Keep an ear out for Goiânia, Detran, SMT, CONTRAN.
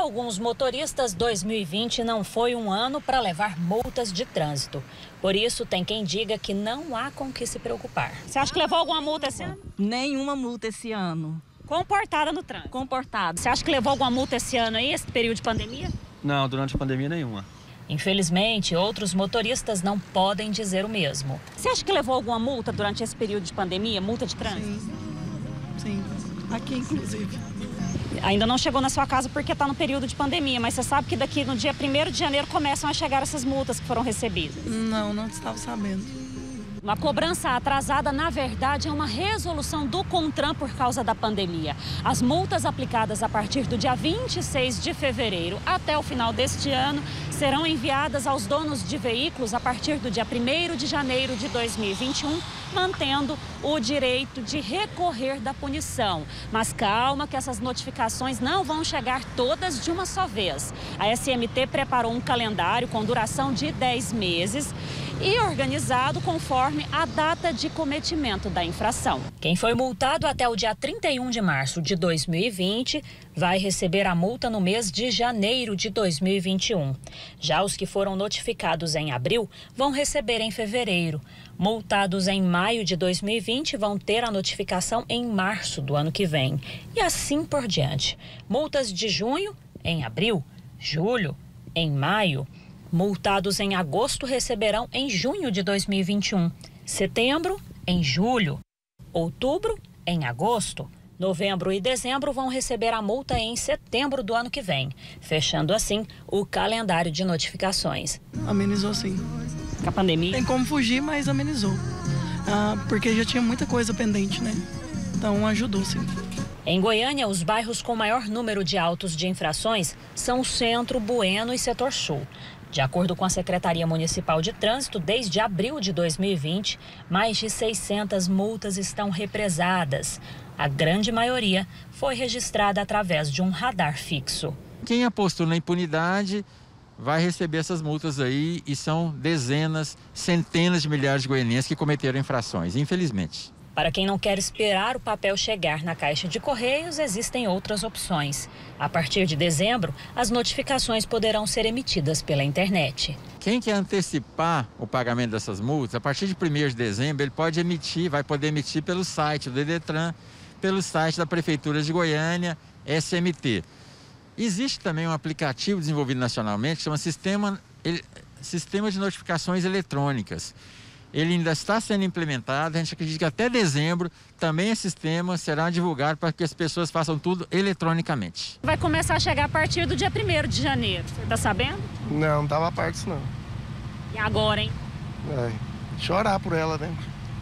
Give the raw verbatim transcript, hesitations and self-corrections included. Para alguns motoristas, dois mil e vinte não foi um ano para levar multas de trânsito. Por isso, tem quem diga que não há com o que se preocupar. Você acha que levou alguma multa esse ano? Nenhuma multa esse ano. Comportada no trânsito? Comportada. Você acha que levou alguma multa esse ano aí, esse período de pandemia? Não, durante a pandemia nenhuma. Infelizmente, outros motoristas não podem dizer o mesmo. Você acha que levou alguma multa durante esse período de pandemia, multa de trânsito? Sim, sim. Aqui, inclusive. Ainda não chegou na sua casa porque está no período de pandemia, mas você sabe que daqui no dia primeiro de janeiro começam a chegar essas multas que foram recebidas? Não, não estava sabendo. Uma cobrança atrasada, na verdade, é uma resolução do CONTRAN por causa da pandemia. As multas aplicadas a partir do dia vinte e seis de fevereiro até o final deste ano serão enviadas aos donos de veículos a partir do dia primeiro de janeiro de dois mil e vinte e um, mantendo o direito de recorrer da punição. Mas calma que essas notificações não vão chegar todas de uma só vez. A S M T preparou um calendário com duração de dez meses e organizado conforme a data de cometimento da infração. Quem foi multado até o dia trinta e um de março de dois mil e vinte vai receber a multa no mês de janeiro de dois mil e vinte e um. Já os que foram notificados em abril vão receber em fevereiro. Multados em maio de dois mil e vinte vão ter a notificação em março do ano que vem. E assim por diante. Multas de junho em abril, julho em maio. Multados em agosto receberão em junho de dois mil e vinte e um, setembro em julho, outubro em agosto, novembro e dezembro vão receber a multa em setembro do ano que vem, fechando assim o calendário de notificações. Amenizou sim. Com a pandemia? Tem como fugir, mas amenizou, ah, porque já tinha muita coisa pendente, né? Então ajudou sim. Em Goiânia, os bairros com maior número de autos de infrações são o Centro, Bueno e Setor Sul. De acordo com a Secretaria Municipal de Trânsito, desde abril de dois mil e vinte, mais de seiscentas multas estão represadas. A grande maioria foi registrada através de um radar fixo. Quem apostou na impunidade vai receber essas multas aí, e são dezenas, centenas de milhares de goianienses que cometeram infrações, infelizmente. Para quem não quer esperar o papel chegar na caixa de correios, existem outras opções. A partir de dezembro, as notificações poderão ser emitidas pela internet. Quem quer antecipar o pagamento dessas multas, a partir de primeiro de dezembro, ele pode emitir, vai poder emitir pelo site do Detran, pelo site da Prefeitura de Goiânia, S M T. Existe também um aplicativo desenvolvido nacionalmente, que chama Sistema, ele, Sistema de Notificações Eletrônicas. Ele ainda está sendo implementado, a gente acredita que até dezembro também esse sistema será divulgado para que as pessoas façam tudo eletronicamente. Vai começar a chegar a partir do dia primeiro de janeiro, você está sabendo? Não, não estava a parte disso não. E agora, hein? É, chorar por ela, né?